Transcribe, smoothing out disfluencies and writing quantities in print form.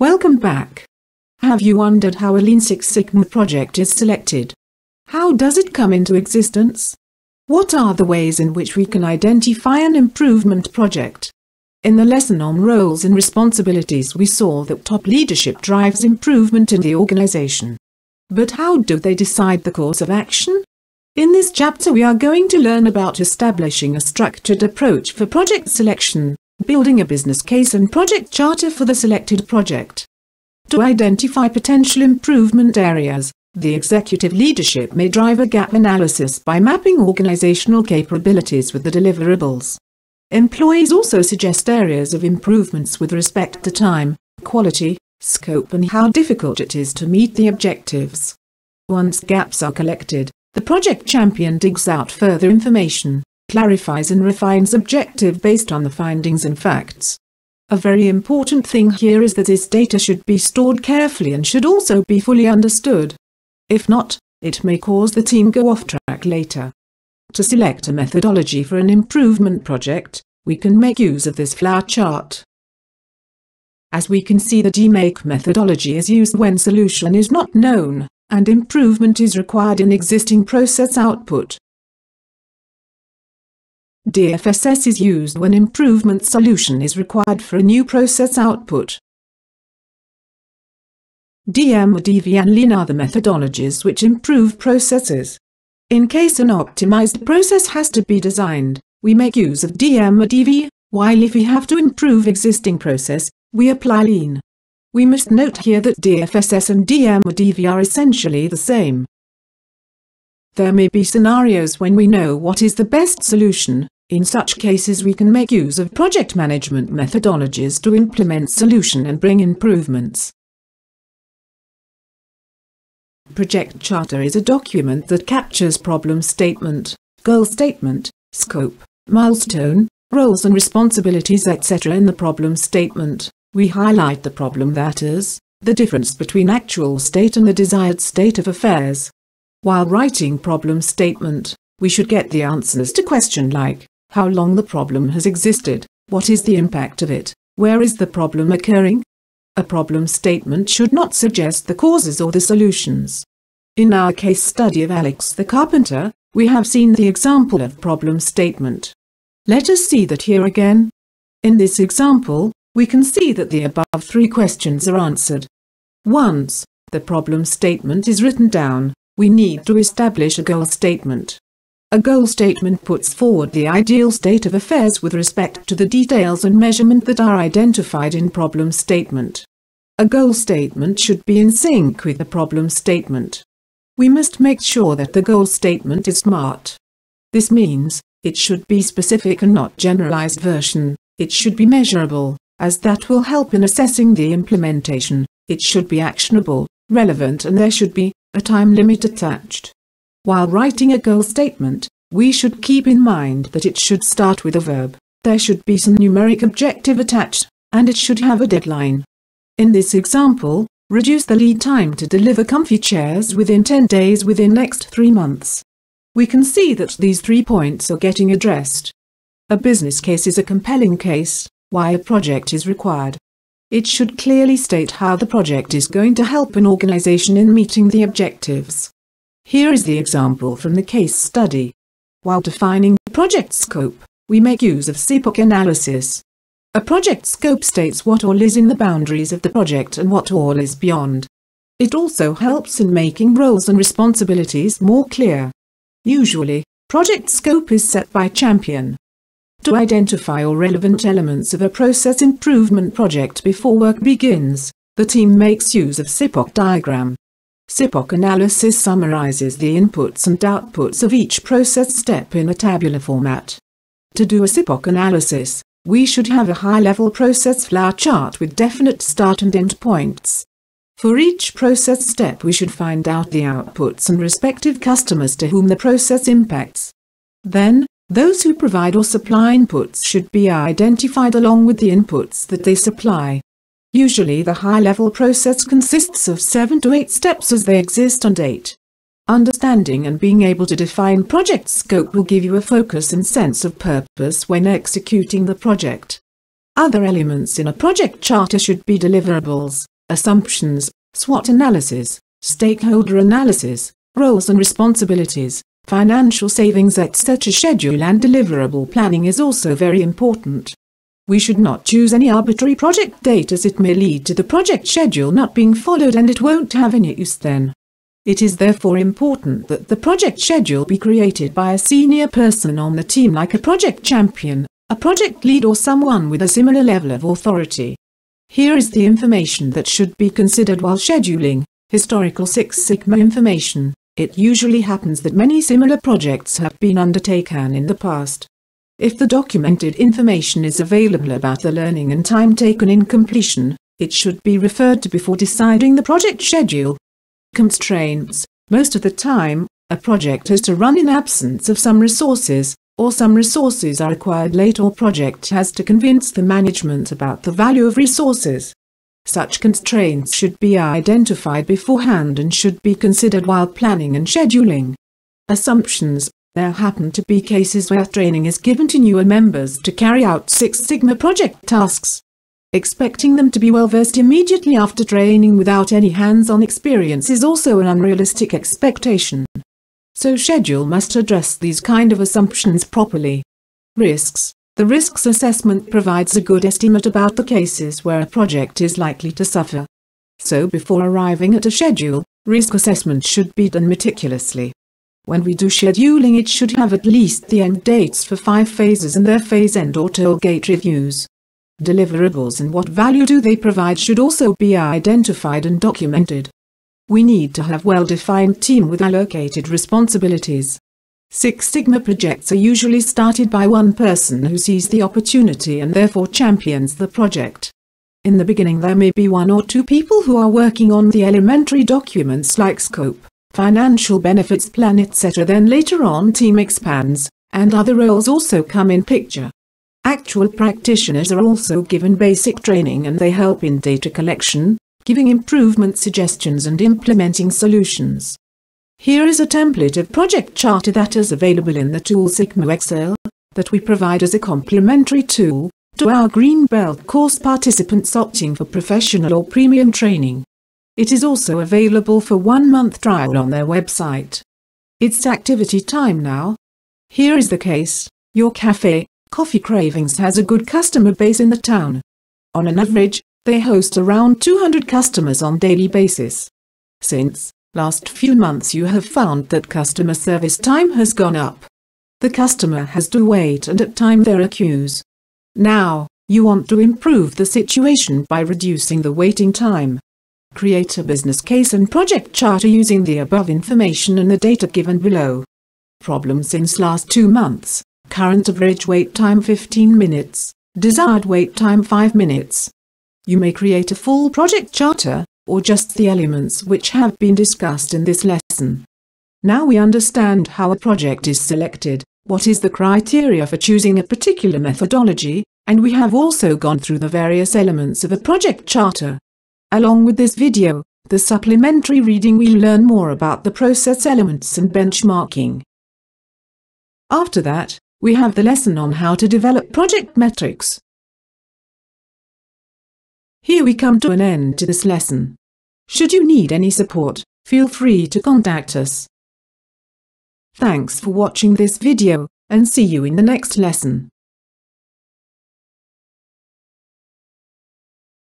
Welcome back. Have you wondered how a Lean Six Sigma project is selected? How does it come into existence? What are the ways in which we can identify an improvement project? In the lesson on roles and responsibilities, we saw that top leadership drives improvement in the organization. But how do they decide the course of action? In this chapter, we are going to learn about establishing a structured approach for project selection, building a business case and project charter for the selected project. To identify potential improvement areas, the executive leadership may drive a gap analysis by mapping organizational capabilities with the deliverables. Employees also suggest areas of improvements with respect to time, quality, scope, and how difficult it is to meet the objectives. Once gaps are collected, the project champion digs out further information, clarifies and refines objective based on the findings and facts. A very important thing here is that this data should be stored carefully and should also be fully understood. If not, it may cause the team go off track later. To select a methodology for an improvement project, we can make use of this flow chart. As we can see, the DMAIC methodology is used when solution is not known, and improvement is required in existing process output. DFSS is used when improvement solution is required for a new process output. DMADV and Lean are the methodologies which improve processes. In case an optimized process has to be designed, we make use of DMADV, while if we have to improve existing process, we apply Lean. We must note here that DFSS and DMADV are essentially the same. There may be scenarios when we know what is the best solution. In such cases, we can make use of project management methodologies to implement solution and bring improvements. Project charter is a document that captures problem statement, goal statement, scope, milestone, roles and responsibilities, etc. In the problem statement, we highlight the problem, that is, the difference between actual state and the desired state of affairs. While writing problem statement, we should get the answers to questions like, how long the problem has existed, what is the impact of it, where is the problem occurring? A problem statement should not suggest the causes or the solutions. In our case study of Alex the Carpenter, we have seen the example of problem statement. Let us see that here again. In this example, we can see that the above three questions are answered. Once the problem statement is written down, we need to establish a goal statement. A goal statement puts forward the ideal state of affairs with respect to the details and measurement that are identified in problem statement. A goal statement should be in sync with the problem statement. We must make sure that the goal statement is SMART. This means it should be specific and not generalized version, it should be measurable, as that will help in assessing the implementation, it should be actionable, relevant, and there should be a time limit attached. While writing a goal statement, we should keep in mind that it should start with a verb, there should be some numeric objective attached, and it should have a deadline. In this example, reduce the lead time to deliver comfy chairs within 10 days within next 3 months. We can see that these 3 points are getting addressed. A business case is a compelling case, why a project is required. It should clearly state how the project is going to help an organization in meeting the objectives. Here is the example from the case study. While defining the project scope, we make use of SIPOC analysis. A project scope states what all is in the boundaries of the project and what all is beyond. It also helps in making roles and responsibilities more clear. Usually, project scope is set by champion. To identify all relevant elements of a process improvement project before work begins, the team makes use of SIPOC diagram. SIPOC analysis summarizes the inputs and outputs of each process step in a tabular format. To do a SIPOC analysis, we should have a high-level process flow chart with definite start and end points. For each process step, we should find out the outputs and respective customers to whom the process impacts. Then, those who provide or supply inputs should be identified along with the inputs that they supply. Usually the high-level process consists of 7 to 8 steps as they exist on date. Understanding and being able to define project scope will give you a focus and sense of purpose when executing the project. Other elements in a project charter should be deliverables, assumptions, SWOT analysis, stakeholder analysis, roles and responsibilities, financial savings, etc. Schedule and deliverable planning is also very important. We should not choose any arbitrary project date, as it may lead to the project schedule not being followed and it won't have any use then. It is therefore important that the project schedule be created by a senior person on the team, like a project champion, a project lead, or someone with a similar level of authority. Here is the information that should be considered while scheduling. Historical Six Sigma information. It usually happens that many similar projects have been undertaken in the past. If the documented information is available about the learning and time taken in completion, it should be referred to before deciding the project schedule. Constraints. Most of the time, a project has to run in absence of some resources, or some resources are acquired late, or project has to convince the management about the value of resources. Such constraints should be identified beforehand and should be considered while planning and scheduling. Assumptions. There happen to be cases where training is given to newer members to carry out Six Sigma project tasks. Expecting them to be well-versed immediately after training without any hands-on experience is also an unrealistic expectation. So schedule must address these kind of assumptions properly. Risks. The risks assessment provides a good estimate about the cases where a project is likely to suffer. So before arriving at a schedule, risk assessment should be done meticulously. When we do scheduling, it should have at least the end dates for 5 phases and their phase end or toll-gate reviews. Deliverables and what value do they provide should also be identified and documented. We need to have well-defined team with allocated responsibilities. Six Sigma projects are usually started by one person who sees the opportunity and therefore champions the project. In the beginning, there may be 1 or 2 people who are working on the elementary documents like scope, financial benefits plan, etc. Then later on, team expands, and other roles also come in picture. Actual practitioners are also given basic training and they help in data collection, giving improvement suggestions and implementing solutions. Here is a template of project charter that is available in the tool Sigma Excel, that we provide as a complementary tool to our Green Belt course participants opting for professional or premium training. It is also available for 1-month trial on their website. It's activity time now. Here is the case. Your cafe, Coffee Cravings, has a good customer base in the town. On an average, they host around 200 customers on daily basis. Since last few months, you have found that customer service time has gone up. The customer has to wait, and at time there are queues. Now, you want to improve the situation by reducing the waiting time. Create a business case and project charter using the above information and the data given below. Problem since last 2 months. Current average wait time 15 minutes, desired wait time 5 minutes. You may create a full project charter, or just the elements which have been discussed in this lesson. Now we understand how a project is selected, what is the criteria for choosing a particular methodology, and we have also gone through the various elements of a project charter. Along with this video, the supplementary reading, we learn more about the process elements and benchmarking. After that, we have the lesson on how to develop project metrics. Here we come to an end to this lesson. Should you need any support, feel free to contact us. Thanks for watching this video, and see you in the next lesson.